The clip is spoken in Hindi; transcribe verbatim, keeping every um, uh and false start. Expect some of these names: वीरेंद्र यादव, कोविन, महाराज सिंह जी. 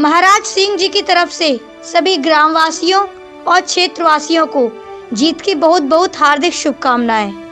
महाराज सिंह जी की तरफ से सभी ग्रामवासियों और क्षेत्रवासियों को जीत की बहुत बहुत हार्दिक शुभकामनाएं।